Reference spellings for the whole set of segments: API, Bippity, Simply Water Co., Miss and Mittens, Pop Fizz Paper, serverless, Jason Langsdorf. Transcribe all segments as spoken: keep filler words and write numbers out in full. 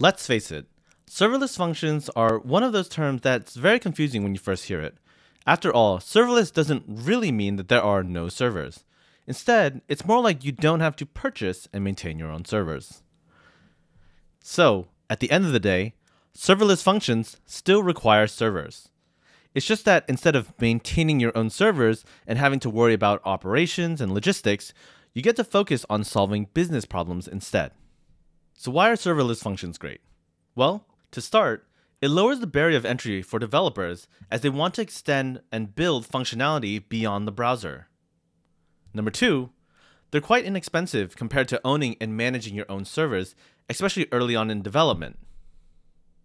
Let's face it, serverless functions are one of those terms that's very confusing when you first hear it. After all, serverless doesn't really mean that there are no servers. Instead, it's more like you don't have to purchase and maintain your own servers. So, at the end of the day, serverless functions still require servers. It's just that instead of maintaining your own servers and having to worry about operations and logistics, you get to focus on solving business problems instead. So why are serverless functions great? Well, to start, it lowers the barrier of entry for developers as they want to extend and build functionality beyond the browser. Number two, they're quite inexpensive compared to owning and managing your own servers, especially early on in development.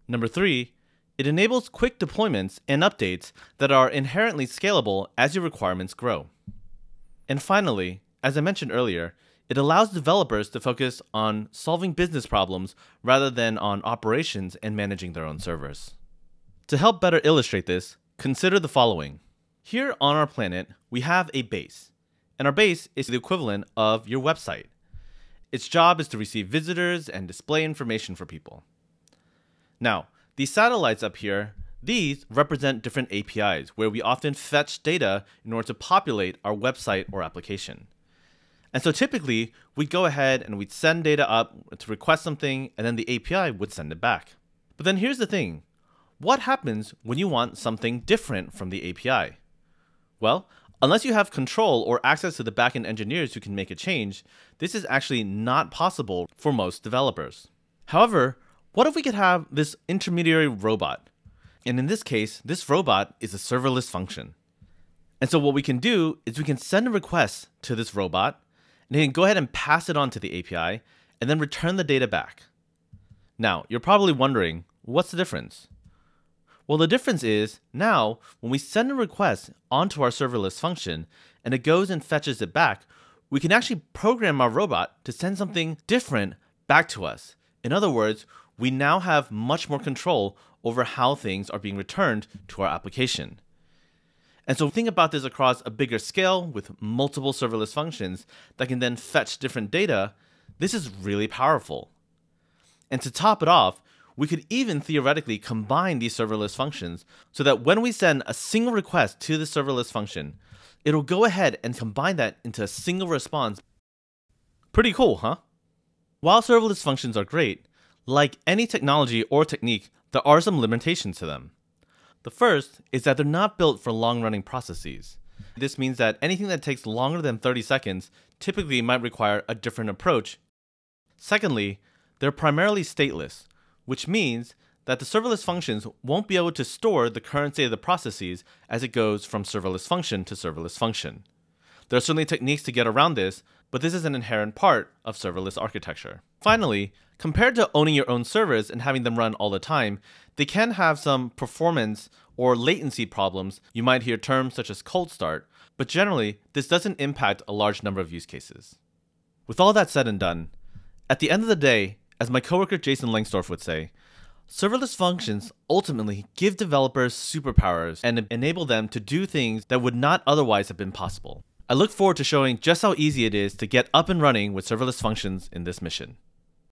Number three, it enables quick deployments and updates that are inherently scalable as your requirements grow. And finally, as I mentioned earlier, it allows developers to focus on solving business problems rather than on operations and managing their own servers. To help better illustrate this, consider the following. Here on our planet, we have a base, and our base is the equivalent of your website. Its job is to receive visitors and display information for people. Now, these satellites up here, these represent different A P Is where we often fetch data in order to populate our website or application. And so typically, we'd go ahead and we'd send data up to request something, and then the A P I would send it back. But then here's the thing. What happens when you want something different from the A P I? Well, unless you have control or access to the backend engineers who can make a change, this is actually not possible for most developers. However, what if we could have this intermediary robot? And in this case, this robot is a serverless function. And so what we can do is we can send a request to this robot, and then go ahead and pass it on to the A P I, and then return the data back. Now, you're probably wondering, what's the difference? Well, the difference is, now, when we send a request onto our serverless function, and it goes and fetches it back, we can actually program our robot to send something different back to us. In other words, we now have much more control over how things are being returned to our application. And so think about this across a bigger scale with multiple serverless functions that can then fetch different data. This is really powerful. And to top it off, we could even theoretically combine these serverless functions so that when we send a single request to the serverless function, it'll go ahead and combine that into a single response. Pretty cool, huh? While serverless functions are great, like any technology or technique, there are some limitations to them. The first is that they're not built for long-running processes. This means that anything that takes longer than thirty seconds typically might require a different approach. Secondly, they're primarily stateless, which means that the serverless functions won't be able to store the current state of the processes as it goes from serverless function to serverless function. There are certainly techniques to get around this, but this is an inherent part of serverless architecture. Finally, compared to owning your own servers and having them run all the time, they can have some performance or latency problems. You might hear terms such as cold start, but generally, this doesn't impact a large number of use cases. With all that said and done, at the end of the day, as my coworker Jason Langsdorf would say, serverless functions ultimately give developers superpowers and enable them to do things that would not otherwise have been possible. I look forward to showing just how easy it is to get up and running with serverless functions in this mission.